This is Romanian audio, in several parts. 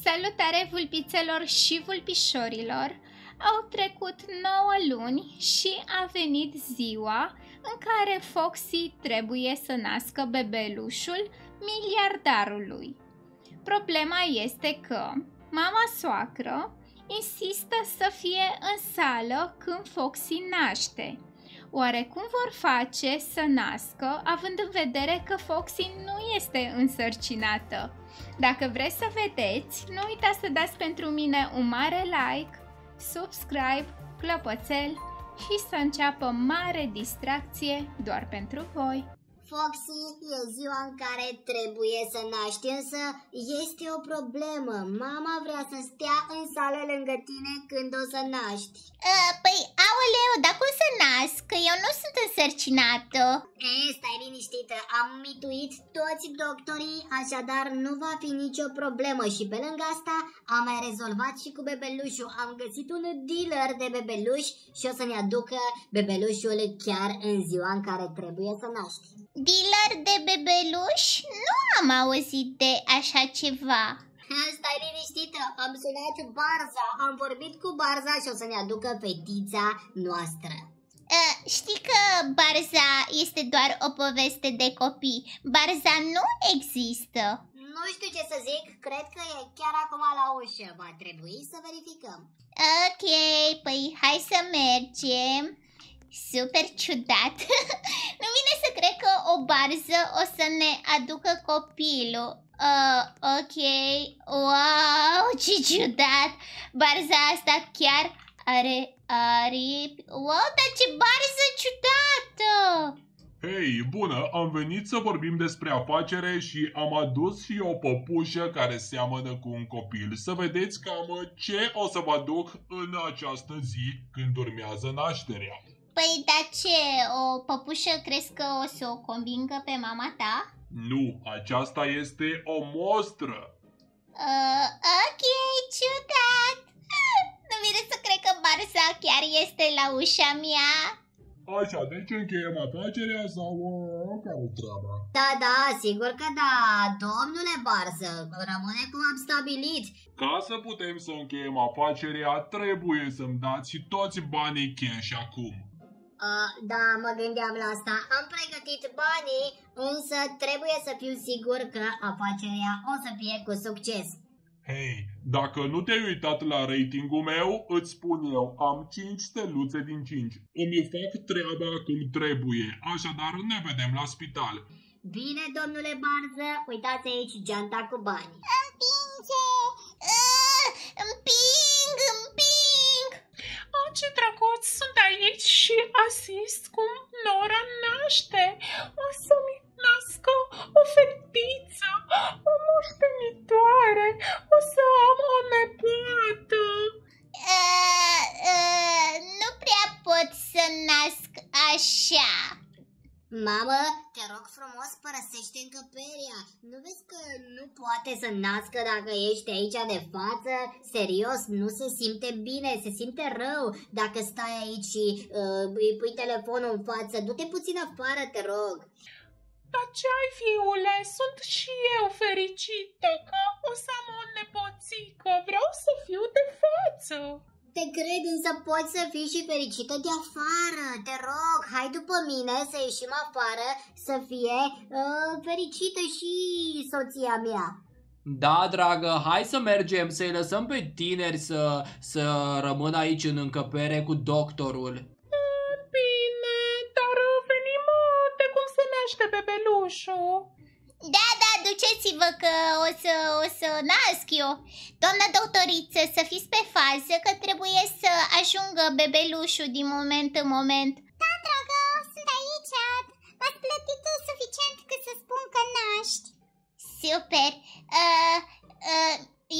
Salutare vulpițelor și vulpișorilor! Au trecut 9 luni și a venit ziua în care Foxi trebuie să nască bebelușul miliardarului. Problema este că mama soacră insistă să fie în sală când Foxi naște. Oare cum vor face să nască, având în vedere că Foxi nu este însărcinată? Dacă vreți să vedeți, nu uitați să dați pentru mine un mare like, subscribe, clopoțel și să înceapă mare distracție doar pentru voi. Foxi, e ziua în care trebuie să naști, însă este o problemă. Mama vrea să stea în sală lângă tine când o să naști. Păi, aoleu, dar cum să nasc? Eu nu sunt însărcinată. Stai liniștită, am mituit toți doctorii, așadar nu va fi nicio problemă. Și pe lângă asta am mai rezolvat și cu bebelușul. Am găsit un dealer de bebeluși și o să-mi aducă bebelușul chiar în ziua în care trebuie să naști. Dealer de bebeluși? Nu am auzit de așa ceva. Stai liniștită, am sunat Barza, am vorbit cu Barza și o să ne aducă fetița noastră. Știi că Barza este doar o poveste de copii, Barza nu există. Nu știu ce să zic, cred că e chiar acum la ușă, va trebui să verificăm. Ok, păi hai să mergem. Super ciudat. Nu vine să cred că o barză o să ne aducă copilul. Ok, wow, ce ciudat. Barza asta chiar are aripi. Wow, dar ce barză ciudată. Hei, bună, am venit să vorbim despre afacere și am adus și o păpușă care seamănă cu un copil. Să vedeți cam ce o să vă aduc în această zi când urmează nașterea. Păi, dar ce? O păpușă crezi că o să o convingă pe mama ta? Nu, aceasta este o mostră. Ok, ciudat. Nu vine să cred că Barza chiar este la ușa mea. Așa, deci încheiem afacerea sau care treaba? Da, da, sigur că da, domnule Barză, rămâne cum am stabilit. Ca să putem să încheiem afacerea, trebuie să-mi dați și toți banii cash acum. Da, mă gândeam la asta, am pregătit banii, însă trebuie să fiu sigur că afacerea o să fie cu succes. Hei, dacă nu te-ai uitat la ratingul meu, îți spun eu, am 5 steluțe din 5. Îmi fac treaba cum trebuie, așadar ne vedem la spital. Bine, domnule Barză, uitați aici geanta cu bani. Împinge! Împing! Oh, ce drăguț, sunt aici și asist cum Nora naște. O să-mi nască o fetiță, o moștenitoare, o să am o nepoată. Nu prea pot să nasc așa. Mamă, te rog frumos, părăsește încăperea. Nu vezi că nu poate să nască dacă ești aici de față? Serios, nu se simte bine, se simte rău dacă stai aici și îi pui telefonul în față. Du-te puțin afară, te rog. Dar ce ai, fiule? Sunt și eu fericită că o să am o nepoțică. Vreau să fiu de față. Te cred, însă poți să fii și fericită de afară. Te rog, hai după mine să ieșim afară, să fie fericită și soția mea. Da, dragă, hai să mergem, să-i lăsăm pe tineri să rămână aici în încăpere cu doctorul. Bine, dar venim de cum se naște bebelușul. Da, da, duceți-vă că o să nasc eu. Doamna doctoriță, să fiți pe fază că trebuie să ajungă bebelușul din moment în moment. Da, dragă, sunt aici. V-ați plătit suficient cât să spun că naști. Super.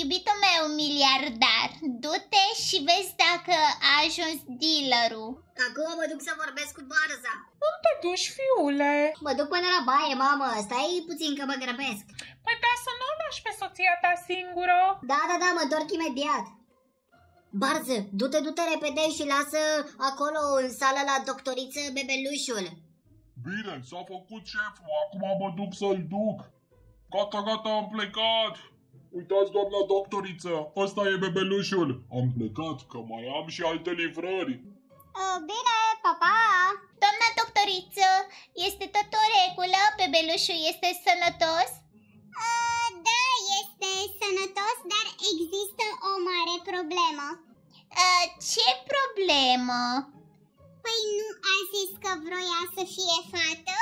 Iubitul meu miliardar, du-te și vezi dacă a ajuns dealerul. Acum mă duc să vorbesc cu Barza. Unde te duci, fiule? Mă duc până la baie, mamă, stai puțin că mă grăbesc. Păi da, să nu o lași pe soția ta singură. Da, da, da, mă întorc imediat. Barză, du-te, du-te repede și lasă acolo în sală la doctoriță bebelușul. Bine, s-a făcut șeful, acum mă duc să-l duc. Gata, gata, am plecat. Uitați, doamna doctoriță, ăsta e bebelușul. Am plecat, că mai am și alte livrări. Bine, pa, pa! Doamna doctoriță, este tot o regulă? Bebelușul este sănătos? Da, este sănătos, dar există o mare problemă. Ce problemă? Păi nu a zis că vroia să fie fată?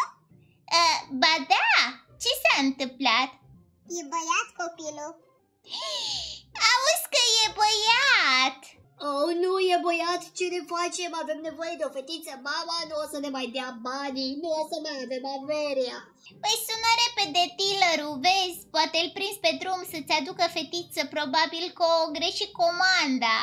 Ba da! Ce s-a întâmplat? E băiat copilul. Auzi că e băiat! Oh, nu e băiat, ce ne facem? Avem nevoie de o fetiță, mama nu o să ne mai dea banii, nu o să mai avem averia. Păi sună repede dealerul, vezi? Poate îl prinzi pe drum să-ți aducă fetiță, probabil că o greși comanda.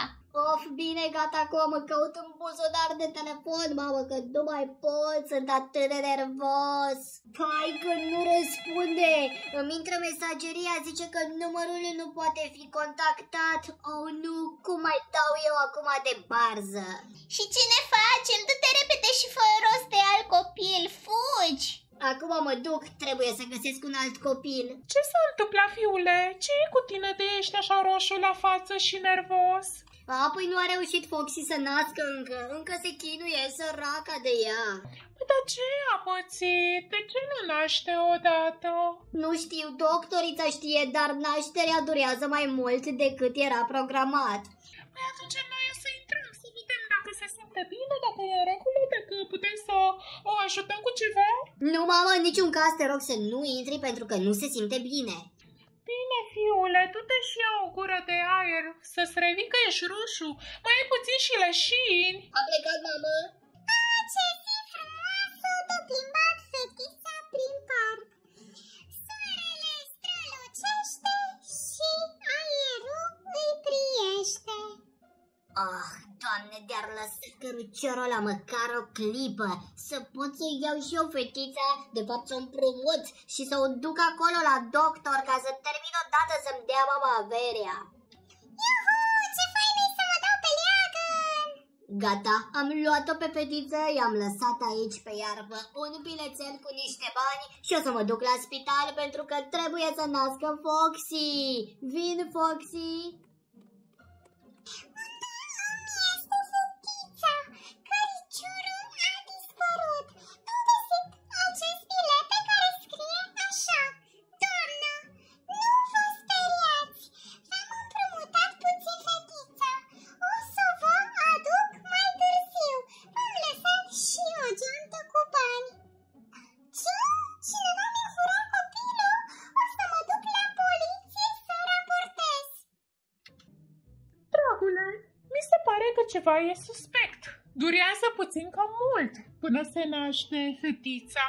Of, bine, gata, acum mă căut în buzunar de telefon, mamă, că nu mai pot, sunt atât de nervos. Pai că nu răspunde, îmi intră mesageria, zice că numărul nu poate fi contactat. Oh, nu, cum mai dau eu acum de barză? Și ce ne facem? Du-te repede și fă rost de alt copil, fugi! Acum mă duc, trebuie să găsesc un alt copil. Ce s-a întâmplat, fiule? Ce e cu tine de ești așa roșu la față și nervos? Apoi nu a reușit Foxi să nască încă se chinuie săraca de ea. Păi dar ce a pățit? De ce nu naște odată? Nu știu, doctorița știe, dar nașterea durează mai mult decât era programat. Păi atunci noi o să intrăm să vedem dacă se simte bine, dacă e în regulă, dacă putem să o ajutăm cu ceva? Nu, mama, în niciun caz te rog să nu intri pentru că nu se simte bine. Bine, fiule, du-te și ia o gură de aer, să-ți revii că ești roșu, mai e puțin și leșini. A plecat, mamă. A, ce zi frumoasă de plimbat, fetița prin parc. Soarele strălucește și aerul îi priește. Oh, Doamne, de-ar lăsa căruciorul ăla măcar o clipă, să pot să iau și eu fetița, de fapt să o împrumut și să o duc acolo la doctor ca să termin odată să-mi dea mama averea. Iuhu, ce fain e să mă dau pe leagăn! Gata, am luat-o pe fetiță, i-am lăsat aici pe iarbă un bilețel cu niște bani și o să mă duc la spital pentru că trebuie să nască Foxi. Vin, Foxi! Ceva e suspect. Durează puțin cam mult până se naște fetița.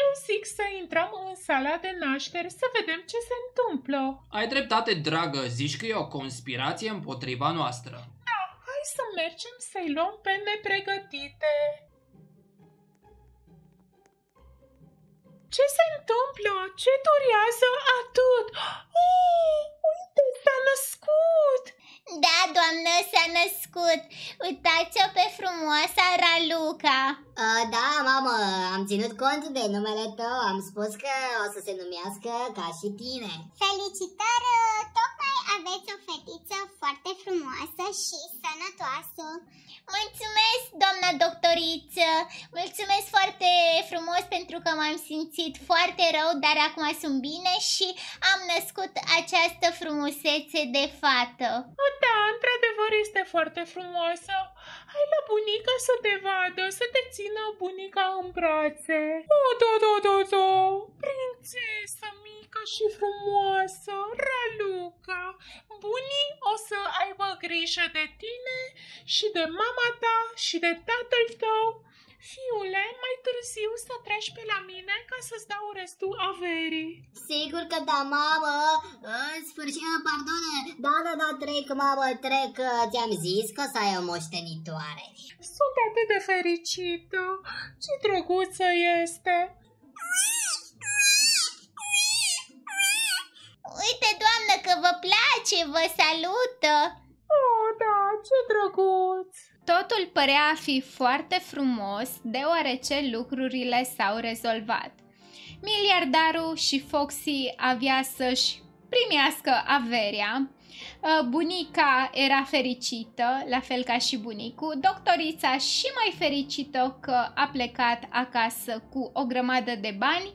Eu zic să intrăm în sala de nașteri să vedem ce se întâmplă. Ai dreptate, dragă. Zici că e o conspirație împotriva noastră. Da, hai să mergem să-i luăm pe nepregătite. Ce se întâmplă? Ce durează atât? Oh, uite, s-a născut! Da, doamnă, s-a născut. Uitați-o pe frumoasa Raluca. Da, mamă, am ținut cont de numele tău. Am spus că o să se numească ca și tine. Felicitări! Tocmai aveți o fetiță foarte frumoasă și sănătoasă. Mulțumesc, doamna doctoriță. Mulțumesc foarte frumos pentru că m-am simțit foarte rău, dar acum sunt bine și am născut această frumusețe de fată. Da, într-adevăr este foarte frumoasă. Hai la bunica să te vadă, să te țină bunica în brațe. Do, prințesă mică și frumoasă, Raluca. Bunii o să aibă grijă de tine și de mama ta și de tatăl tău. Fiule, mai târziu să treci pe la mine ca să-ți dau restul averii. Sigur că da, mamă. În sfârșit, pardon. Da, trec, mamă, trec. Ți-am zis că să ai o moștenitoare. Sunt atât de fericită. Ce drăguță este. Uite, doamnă, că vă place, vă salută. Oh, da, ce drăguț. Totul părea a fi foarte frumos, deoarece lucrurile s-au rezolvat. Miliardarul și Foxi avea să-și primească averea. Bunica era fericită, la fel ca și bunicul. Doctorița și mai fericită că a plecat acasă cu o grămadă de bani,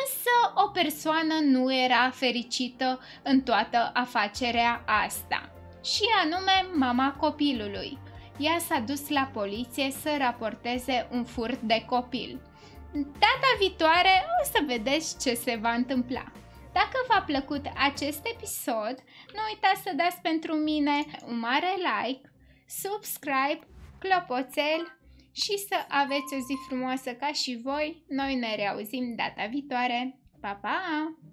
însă o persoană nu era fericită în toată afacerea asta, și anume mama copilului. Ea s-a dus la poliție să raporteze un furt de copil. Data viitoare o să vedeți ce se va întâmpla. Dacă v-a plăcut acest episod, nu uitați să dați pentru mine un mare like, subscribe, clopoțel și să aveți o zi frumoasă ca și voi. Noi ne reauzim data viitoare. Pa, pa!